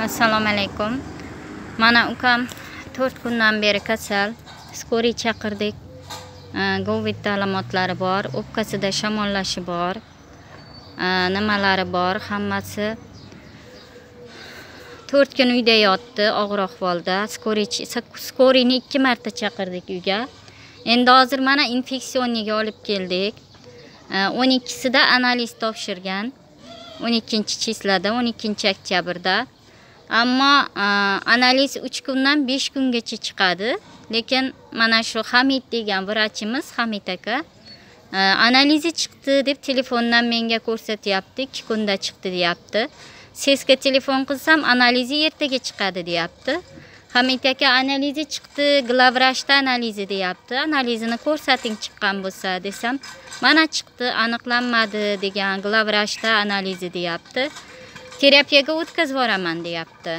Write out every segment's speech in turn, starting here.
Assalomu alaykum. Mana ukam 4 kundan beri kasal. Skori chaqirdik. Covid alomatlari bor, o'pkasida shamollashi bor, nimalari bor, hammasi 4 kun uyda yotdi, og'ir ahvolda. Skorini 2 marta chaqirdik uyga. Endi hozir mana infeksiyoniga olib keldik. 12-sida analiz topshirgan. 12-chislada, 12-oktyabrda. Ammo analiz 3 kundan 5 kungacha chiqadi. Lekin mana shu Hamid degan vrachimiz, Hamid aka, analizi chiqdi deb telefondan menga ko'rsatyapti, 2 kunda chiqdi deyapti. Sezga telefon qilsam analizi ertaga chiqadi deyapti. Hamid aka analizi chiqdi, glavrashda analizi deyapti. Analizini ko'rsating chiqqan bo'lsa desam, mana chiqdi, aniqlanmadi degan, glavrashda analizi deyapti. Terapiyaga o'tkazib boraman deyapti.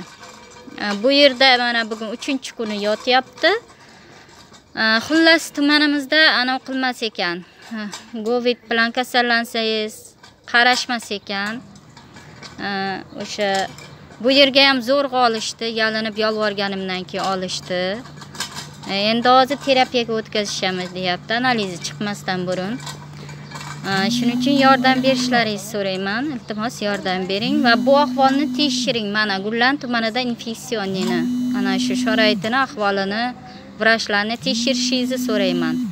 Bu yerda mana bugun 3-kuni yotyapti. Xullas tumanimizda aniq qilmas ekan. Covid bilan kasallansangiz qarashmas ekan. O'sha bu yerga ham zo'rg'a olishdi, yalinib yolvorganimdan keyin olishdi. Endi hozir terapiyaga o'tkazishamiz deyapti, analizi chiqmasdan burun. Shuning uchun yordam berishlaringizni so'rayman. Iltimos yordam bering va bu ahvolni tekshiring. Mana Gullan tumanida infeksiyonnini, ana shu sharoitini, ahvolini vrachlarni tekshirishingizni so'rayman.